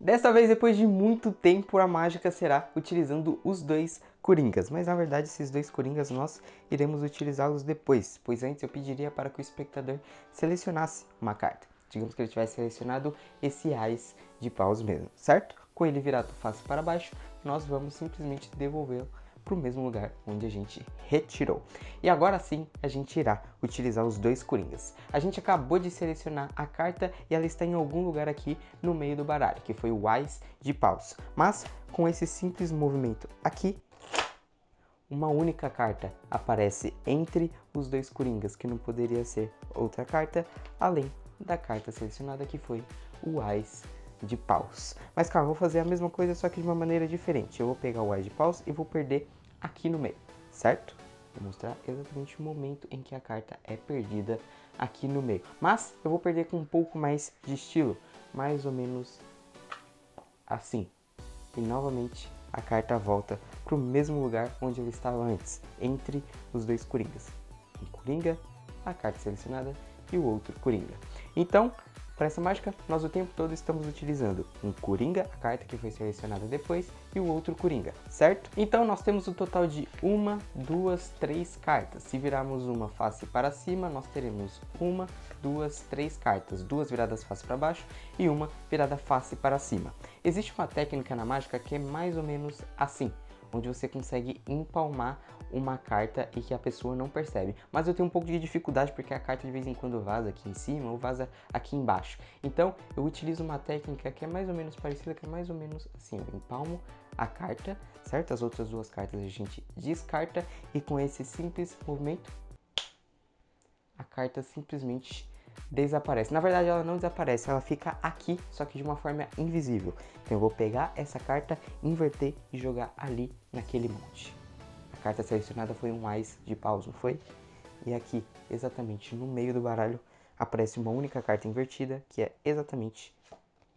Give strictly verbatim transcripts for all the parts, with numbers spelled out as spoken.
Dessa vez, depois de muito tempo, a mágica será utilizando os dois Coringas. Mas, na verdade, esses dois Coringas nós iremos utilizá-los depois, pois antes eu pediria para que o espectador selecionasse uma carta. Digamos que ele tivesse selecionado esse Ás de paus mesmo, certo? Com ele virado face para baixo, nós vamos simplesmente devolvê-lo para o mesmo lugar onde a gente retirou. E agora sim, a gente irá utilizar os dois Coringas. A gente acabou de selecionar a carta e ela está em algum lugar aqui no meio do baralho, que foi o Ás de paus. Mas, com esse simples movimento aqui, uma única carta aparece entre os dois Coringas, que não poderia ser outra carta, além da carta selecionada, que foi o Ás de paus. Mas calma, vou fazer a mesma coisa, só que de uma maneira diferente. Eu vou pegar o Ás de paus e vou perder aqui no meio, certo? Vou mostrar exatamente o momento em que a carta é perdida aqui no meio. Mas eu vou perder com um pouco mais de estilo, mais ou menos assim. E novamente a carta volta para o mesmo lugar onde ela estava antes, entre os dois Coringas. Um Coringa, a carta selecionada e o outro Coringa. Então, para essa mágica, nós o tempo todo estamos utilizando um Coringa, a carta que foi selecionada depois, e o outro Coringa, certo? Então nós temos o um total de uma, duas, três cartas. Se virarmos uma face para cima, nós teremos uma, duas, três cartas. Duas viradas face para baixo e uma virada face para cima. Existe uma técnica na mágica que é mais ou menos assim, onde você consegue empalmar uma carta e que a pessoa não percebe. Mas eu tenho um pouco de dificuldade porque a carta de vez em quando vaza aqui em cima ou vaza aqui embaixo. Então eu utilizo uma técnica que é mais ou menos parecida, que é mais ou menos assim, eu empalmo a carta, certo? As outras duas cartas a gente descarta e com esse simples movimento a carta simplesmente desaparece. Na verdade, ela não desaparece, ela fica aqui, só que de uma forma invisível. Então eu vou pegar essa carta, inverter e jogar ali naquele monte. A carta selecionada foi um Ás de paus, não foi? E aqui, exatamente no meio do baralho, aparece uma única carta invertida, que é exatamente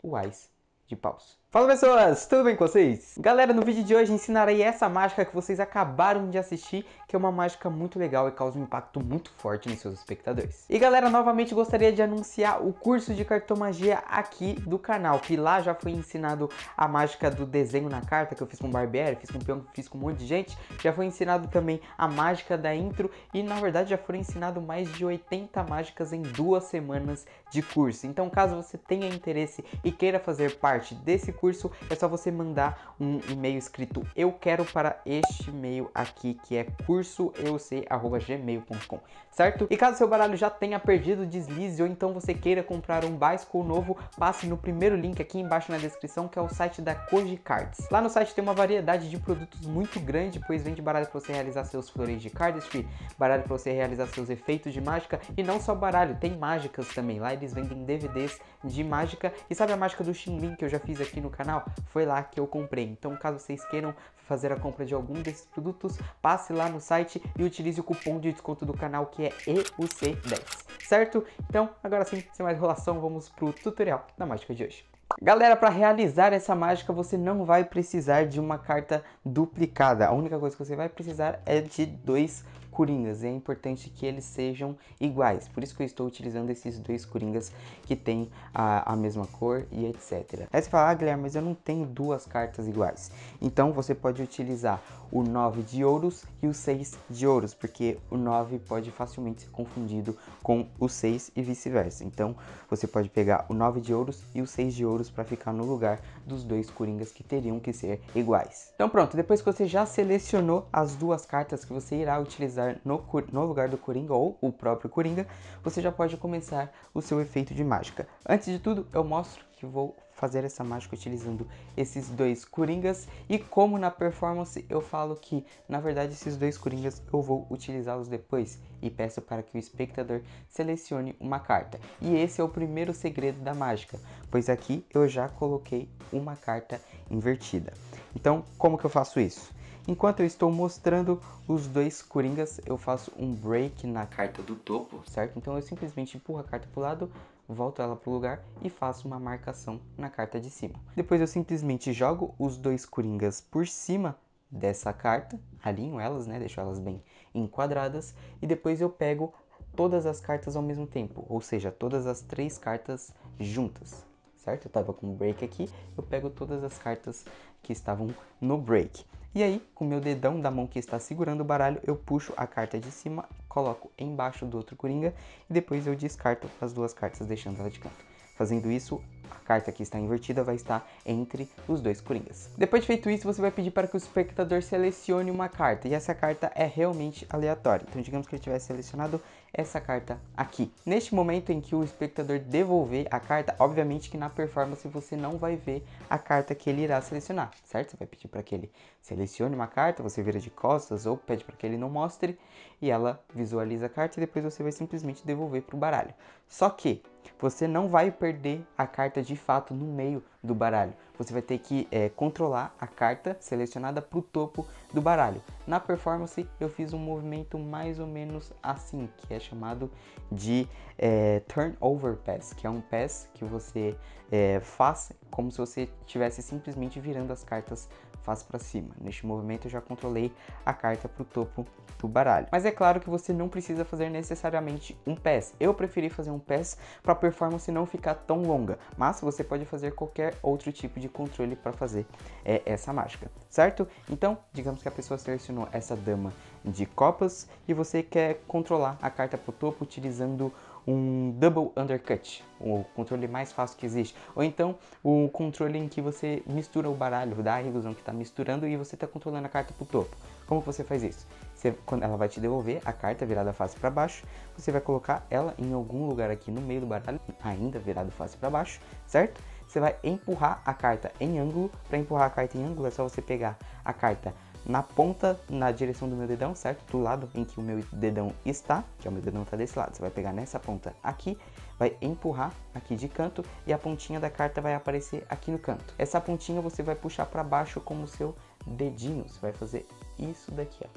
o Ás de paus. Fala, pessoas! Tudo bem com vocês? Galera, no vídeo de hoje ensinarei essa mágica que vocês acabaram de assistir, que é uma mágica muito legal e causa um impacto muito forte nos seus espectadores. E galera, novamente gostaria de anunciar o curso de cartomagia aqui do canal, que lá já foi ensinado a mágica do desenho na carta, que eu fiz com o Barbieri, fiz com o Peão, fiz com um monte de gente. Já foi ensinado também a mágica da intro e, na verdade, já foram ensinado mais de oitenta mágicas em duas semanas de curso. Então, caso você tenha interesse e queira fazer parte desse curso, é só você mandar um e-mail escrito eu quero para este e-mail aqui, que é curso e u c arroba gmail ponto com, certo? E caso seu baralho já tenha perdido, deslize, ou então você queira comprar um bicycle novo, passe no primeiro link aqui embaixo na descrição, que é o site da Koji Cards. Lá no site tem uma variedade de produtos muito grande, pois vende baralho para você realizar seus floreios de cardistry, baralho para você realizar seus efeitos de mágica, e não só baralho, tem mágicas também. Lá eles vendem D V Ds de mágica, e sabe a mágica do Xin Lin que eu já fiz aqui no canal? Foi lá que eu comprei. Então, caso vocês queiram fazer a compra de algum desses produtos, passe lá no site e utilize o cupom de desconto do canal, que é E U C dez, certo? Então, agora sim, sem mais enrolação, vamos pro tutorial da mágica de hoje. Galera, para realizar essa mágica, você não vai precisar de uma carta duplicada. A única coisa que você vai precisar é de dois Coringas, e é importante que eles sejam iguais. Por isso que eu estou utilizando esses dois Coringas que tem a, a mesma cor e etcétera. Aí você fala, ah, Guilherme, mas eu não tenho duas cartas iguais. Então você pode utilizar o nove de ouros e o seis de ouros, porque o nove pode facilmente ser confundido com o seis e vice-versa. Então você pode pegar o nove de ouros e o seis de ouros para ficar no lugar dos dois Coringas que teriam que ser iguais. Então pronto, depois que você já selecionou as duas cartas que você irá utilizar No, no lugar do Coringa ou o próprio Coringa, você já pode começar o seu efeito de mágica. Antes de tudo, eu mostro que vou fazer essa mágica utilizando esses dois Coringas, e como na performance eu falo que, na verdade, esses dois Coringas eu vou utilizá-los depois, e peço para que o espectador selecione uma carta. E esse é o primeiro segredo da mágica, pois aqui eu já coloquei uma carta invertida. Então, como que eu faço isso? Enquanto eu estou mostrando os dois Coringas, eu faço um break na carta do topo, certo? Então eu simplesmente empurro a carta para o lado, volto ela para o lugar e faço uma marcação na carta de cima. Depois eu simplesmente jogo os dois Coringas por cima dessa carta, alinho elas, né, deixo elas bem enquadradas, e depois eu pego todas as cartas ao mesmo tempo, ou seja, todas as três cartas juntas, certo? Eu tava com um break aqui, eu pego todas as cartas que estavam no break. E aí, com o meu dedão da mão que está segurando o baralho, eu puxo a carta de cima, coloco embaixo do outro coringa, e depois eu descarto as duas cartas, deixando ela de canto. Fazendo isso, a carta que está invertida vai estar entre os dois coringas. Depois de feito isso, você vai pedir para que o espectador selecione uma carta, e essa carta é realmente aleatória. Então, digamos que ele tivesse selecionado essa carta aqui. Neste momento em que o espectador devolver a carta, obviamente que na performance você não vai ver a carta que ele irá selecionar, certo? Você vai pedir para que ele selecione uma carta, você vira de costas ou pede para que ele não mostre, e ela visualiza a carta e depois você vai simplesmente devolver para o baralho. Só que você não vai perder a carta de fato no meio do baralho. Você vai ter que é, controlar a carta selecionada para o topo do baralho. Na performance eu fiz um movimento mais ou menos assim, que é chamado de é, turnover pass, que é um pass que você é, faz como se você estivesse simplesmente virando as cartas face para cima. Neste movimento eu já controlei a carta para o topo do baralho. Mas é claro que você não precisa fazer necessariamente um pass. Eu preferi fazer um pass para a performance não ficar tão longa, mas você pode fazer qualquer outro tipo de controle para fazer é, essa mágica, certo? Então, digamos que a pessoa selecionou essa dama de copas e você quer controlar a carta para o topo utilizando um double undercut, o controle mais fácil que existe, ou então o controle em que você mistura o baralho, dá a ilusão que está misturando e você está controlando a carta para o topo. Como que você faz isso? Você, quando ela vai te devolver a carta virada face para baixo, você vai colocar ela em algum lugar aqui no meio do baralho, ainda virado face para baixo, certo? Você vai empurrar a carta em ângulo. Para empurrar a carta em ângulo é só você pegar a carta na ponta, na direção do meu dedão, certo? Do lado em que o meu dedão está, que o meu dedão está desse lado. Você vai pegar nessa ponta aqui, vai empurrar aqui de canto e a pontinha da carta vai aparecer aqui no canto. Essa pontinha você vai puxar para baixo com o seu dedinho. Você vai fazer isso daqui, ó,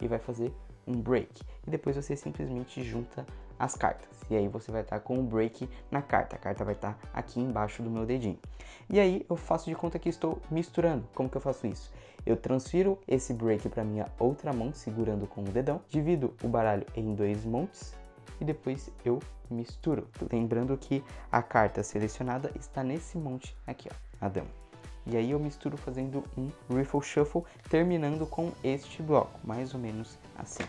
e vai fazer um break. E depois você simplesmente junta as cartas. E aí você vai estar tá com um break na carta. A carta vai estar tá aqui embaixo do meu dedinho. E aí eu faço de conta que estou misturando. Como que eu faço isso? Eu transfiro esse break para minha outra mão, segurando com o dedão. Divido o baralho em dois montes. E depois eu misturo. Lembrando que a carta selecionada está nesse monte aqui, ó, a dama. E aí eu misturo fazendo um riffle shuffle, terminando com este bloco. Mais ou menos assim.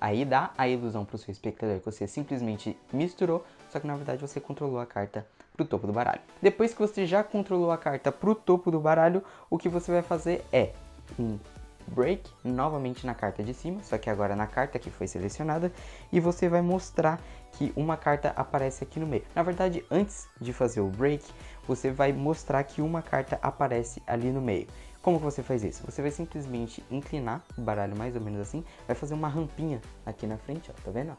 Aí dá a ilusão para o seu espectador que você simplesmente misturou, só que na verdade você controlou a carta para o topo do baralho. Depois que você já controlou a carta para o topo do baralho, o que você vai fazer é um break novamente na carta de cima, só que agora na carta que foi selecionada, e você vai mostrar que uma carta aparece aqui no meio. Na verdade, antes de fazer o break, você vai mostrar que uma carta aparece ali no meio. Como que você faz isso? Você vai simplesmente inclinar o baralho mais ou menos assim, vai fazer uma rampinha aqui na frente, ó, tá vendo?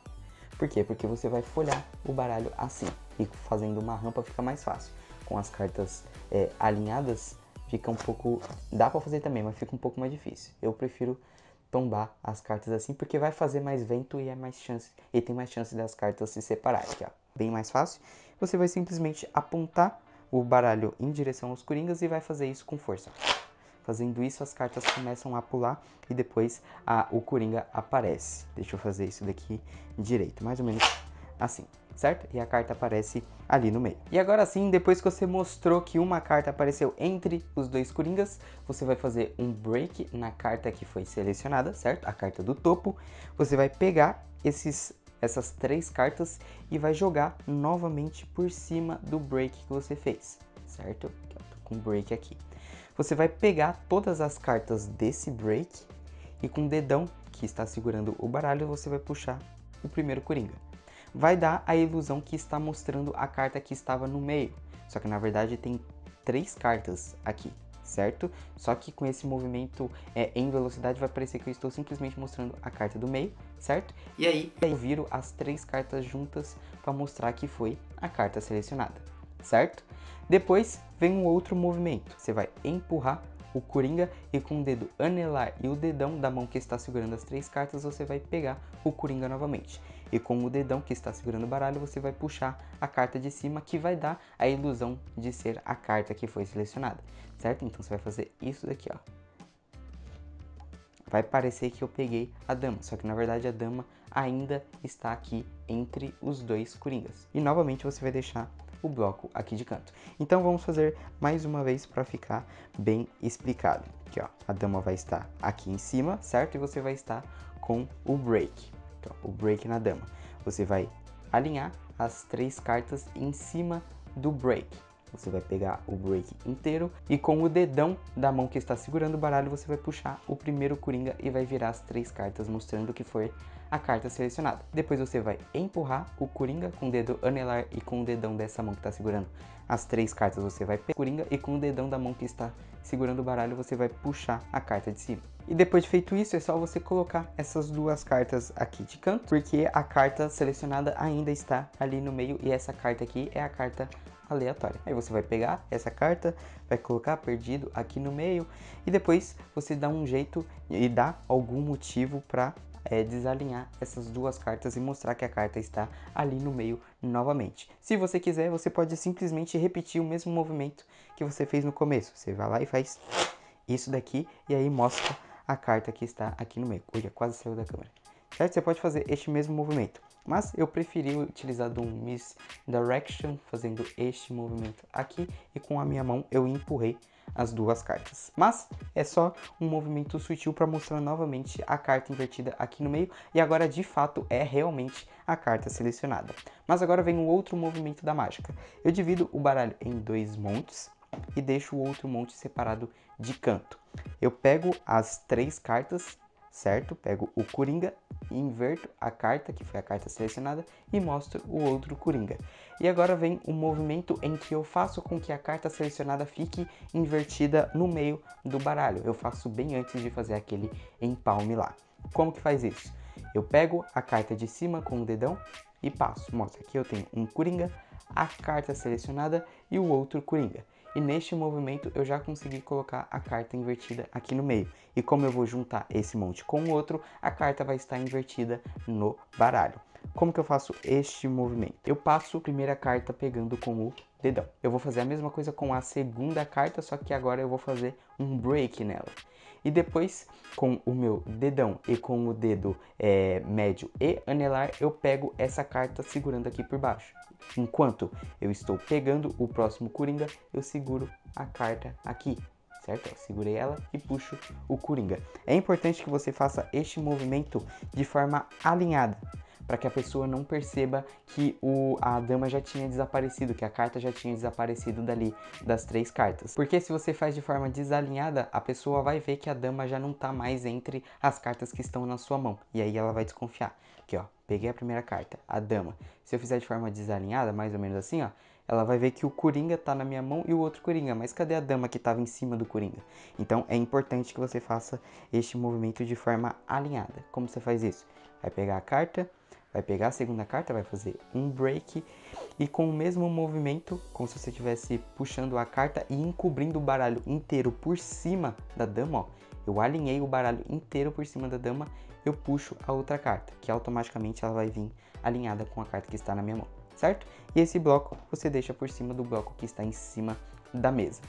Por quê? Porque você vai folhear o baralho assim, e fazendo uma rampa fica mais fácil. Com as cartas é, alinhadas, fica um pouco... dá pra fazer também, mas fica um pouco mais difícil. Eu prefiro tombar as cartas assim, porque vai fazer mais vento e, é mais chance, e tem mais chance das cartas se separarem, aqui, ó. Bem mais fácil. Você vai simplesmente apontar o baralho em direção aos coringas e vai fazer isso com força. Fazendo isso, as cartas começam a pular e depois a, o coringa aparece. Deixa eu fazer isso daqui direito, mais ou menos assim, certo? E a carta aparece ali no meio. E agora sim, depois que você mostrou que uma carta apareceu entre os dois coringas, você vai fazer um break na carta que foi selecionada, certo? A carta do topo. Você vai pegar esses... essas três cartas e vai jogar novamente por cima do break que você fez, certo? Aqui, ó, tô com break aqui. Você vai pegar todas as cartas desse break e com o dedão que está segurando o baralho, você vai puxar o primeiro coringa. Vai dar a ilusão que está mostrando a carta que estava no meio, só que na verdade tem três cartas aqui, certo? Só que com esse movimento é, em velocidade vai parecer que eu estou simplesmente mostrando a carta do meio, certo? E aí eu viro as três cartas juntas para mostrar que foi a carta selecionada, certo? Depois vem um outro movimento, você vai empurrar o Coringa e com o dedo anelar e o dedão da mão que está segurando as três cartas, você vai pegar o Coringa novamente. E com o dedão que está segurando o baralho, você vai puxar a carta de cima, que vai dar a ilusão de ser a carta que foi selecionada, certo? Então você vai fazer isso daqui, ó. Vai parecer que eu peguei a dama, só que na verdade a dama ainda está aqui entre os dois Coringas. E novamente você vai deixar o bloco aqui de canto. Então vamos fazer mais uma vez para ficar bem explicado. Aqui, ó, a dama vai estar aqui em cima, certo? E você vai estar com o break, então, o break na dama. Você vai alinhar as três cartas em cima do break. Você vai pegar o break inteiro e com o dedão da mão que está segurando o baralho, você vai puxar o primeiro Coringa e vai virar as três cartas, mostrando que foi a carta selecionada. Depois você vai empurrar o Coringa com o dedo anelar e com o dedão dessa mão que está segurando as três cartas, você vai pegar o Coringa e com o dedão da mão que está segurando o baralho, você vai puxar a carta de cima. E depois de feito isso, é só você colocar essas duas cartas aqui de canto, porque a carta selecionada ainda está ali no meio e essa carta aqui é a carta aleatória. Aí você vai pegar essa carta, vai colocar perdido aqui no meio e depois você dá um jeito e dá algum motivo para é, desalinhar essas duas cartas e mostrar que a carta está ali no meio novamente. Se você quiser, você pode simplesmente repetir o mesmo movimento que você fez no começo. Você vai lá e faz isso daqui e aí mostra a carta que está aqui no meio. Olha, quase saiu da câmera. Certo? Você pode fazer este mesmo movimento. Mas eu preferi utilizar do misdirection, fazendo este movimento aqui, e com a minha mão eu empurrei as duas cartas. Mas é só um movimento sutil para mostrar novamente a carta invertida aqui no meio, e agora de fato é realmente a carta selecionada. Mas agora vem um outro movimento da mágica. Eu divido o baralho em dois montes e deixo o outro monte separado de canto. Eu pego as três cartas, certo? Pego o Coringa, inverto a carta, que foi a carta selecionada, e mostro o outro Coringa. E agora vem um movimento em que eu faço com que a carta selecionada fique invertida no meio do baralho. Eu faço bem antes de fazer aquele empalme lá. Como que faz isso? Eu pego a carta de cima com o dedão e passo. Mostra aqui, eu tenho um Coringa, a carta selecionada e o outro Coringa. E neste movimento eu já consegui colocar a carta invertida aqui no meio. E como eu vou juntar esse monte com o outro, a carta vai estar invertida no baralho. Como que eu faço este movimento? Eu passo a primeira carta pegando com o dedão. Eu vou fazer a mesma coisa com a segunda carta, só que agora eu vou fazer um break nela. E depois, com o meu dedão e com o dedo é, médio e anelar, eu pego essa carta segurando aqui por baixo. Enquanto eu estou pegando o próximo Coringa, eu seguro a carta aqui, certo? Eu segurei ela e puxo o Coringa. É importante que você faça este movimento de forma alinhada, para que a pessoa não perceba que o, a dama já tinha desaparecido, que a carta já tinha desaparecido dali, das três cartas. Porque se você faz de forma desalinhada, a pessoa vai ver que a dama já não tá mais entre as cartas que estão na sua mão. E aí ela vai desconfiar. Aqui, ó, peguei a primeira carta, a dama. Se eu fizer de forma desalinhada, mais ou menos assim, ó, ela vai ver que o Coringa tá na minha mão e o outro Coringa. Mas cadê a dama que tava em cima do Coringa? Então é importante que você faça este movimento de forma alinhada. Como você faz isso? Vai pegar a carta, vai pegar a segunda carta, vai fazer um break e com o mesmo movimento, como se você estivesse puxando a carta e encobrindo o baralho inteiro por cima da dama, ó. Eu alinhei o baralho inteiro por cima da dama, eu puxo a outra carta, que automaticamente ela vai vir alinhada com a carta que está na minha mão, certo? E esse bloco você deixa por cima do bloco que está em cima da mesa.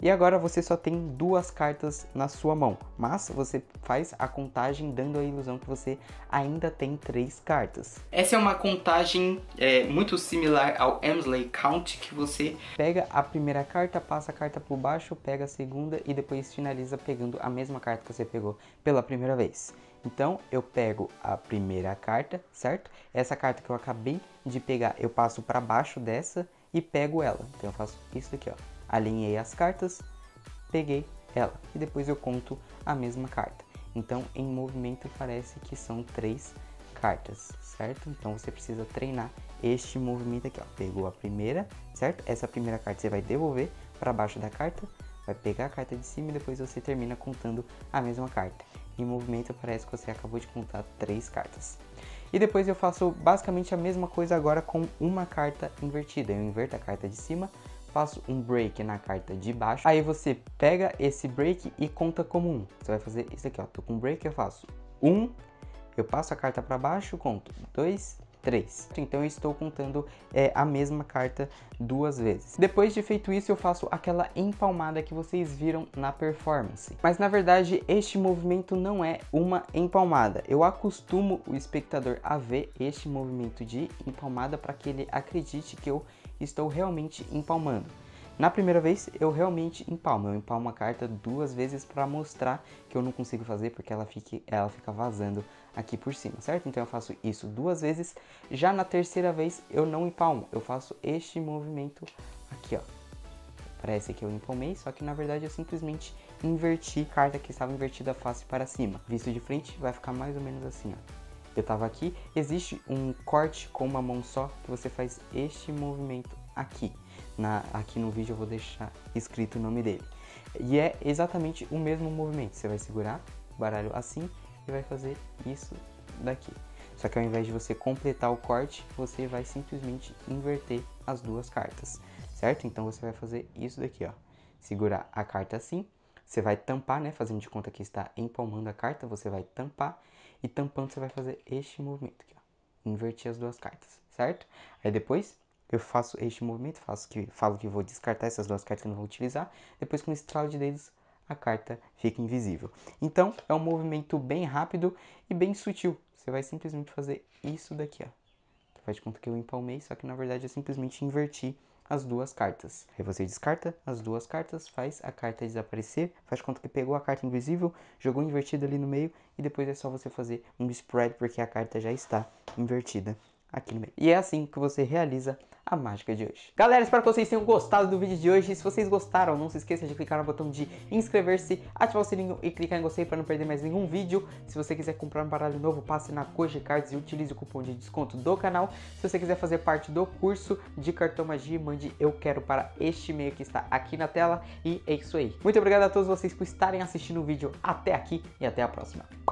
E agora você só tem duas cartas na sua mão, mas você faz a contagem dando a ilusão que você ainda tem três cartas. Essa é uma contagem é, muito similar ao Elmsley Count, que você pega a primeira carta, passa a carta por baixo, pega a segunda e depois finaliza pegando a mesma carta que você pegou pela primeira vez. Então eu pego a primeira carta, certo? Essa carta que eu acabei de pegar, eu passo para baixo dessa e pego ela. Então eu faço isso aqui, ó. Alinhei as cartas, peguei ela e depois eu conto a mesma carta. Então, em movimento parece que são três cartas, certo? Então, você precisa treinar este movimento aqui, ó. Pegou a primeira, certo? Essa primeira carta você vai devolver para baixo da carta, vai pegar a carta de cima e depois você termina contando a mesma carta. Em movimento parece que você acabou de contar três cartas. E depois eu faço basicamente a mesma coisa agora com uma carta invertida. Eu inverto a carta de cima, faço um break na carta de baixo, aí você pega esse break e conta como um. Você vai fazer isso aqui, ó, tô com um break, eu faço um, eu passo a carta para baixo, conto dois, três. Então eu estou contando é, a mesma carta duas vezes. Depois de feito isso, eu faço aquela empalmada que vocês viram na performance. Mas na verdade, este movimento não é uma empalmada. Eu acostumo o espectador a ver este movimento de empalmada para que ele acredite que eu estou realmente empalmando. Na primeira vez, eu realmente empalmo. Eu empalmo a carta duas vezes para mostrar que eu não consigo fazer porque ela fica, ela fica vazando aqui por cima, certo? Então eu faço isso duas vezes. Já na terceira vez, eu não empalmo. Eu faço este movimento aqui, ó. Parece que eu empalmei, só que na verdade eu simplesmente inverti a carta que estava invertida face para cima. Visto de frente, vai ficar mais ou menos assim, ó. Eu tava aqui. Existe um corte com uma mão só que você faz este movimento aqui. Na, aqui no vídeo eu vou deixar escrito o nome dele. E é exatamente o mesmo movimento. Você vai segurar o baralho assim e vai fazer isso daqui. Só que ao invés de você completar o corte, você vai simplesmente inverter as duas cartas, certo? Então você vai fazer isso daqui, ó. Segurar a carta assim. Você vai tampar, né? Fazendo de conta que está empalmando a carta, você vai tampar. E tampando você vai fazer este movimento aqui, ó. Invertir as duas cartas, certo? Aí depois eu faço este movimento, faço que, falo que vou descartar essas duas cartas que eu não vou utilizar. Depois com um estralo de dedos a carta fica invisível. Então é um movimento bem rápido e bem sutil. Você vai simplesmente fazer isso daqui, ó. Você faz de conta que eu empalmei, só que na verdade eu simplesmente inverti as duas cartas. Aí você descarta as duas cartas, faz a carta desaparecer, faz conta que pegou a carta invisível, jogou invertida ali no meio e depois é só você fazer um spread porque a carta já está invertida aqui no meio. E é assim que você realiza a mágica de hoje. Galera, espero que vocês tenham gostado do vídeo de hoje. Se vocês gostaram, não se esqueça de clicar no botão de inscrever-se, ativar o sininho e clicar em gostei para não perder mais nenhum vídeo. Se você quiser comprar um baralho novo, passe na Koji Cards e utilize o cupom de desconto do canal. Se você quiser fazer parte do curso de cartomagia, mande eu quero para este e-mail que está aqui na tela. E é isso aí. Muito obrigado a todos vocês por estarem assistindo o vídeo até aqui e até a próxima.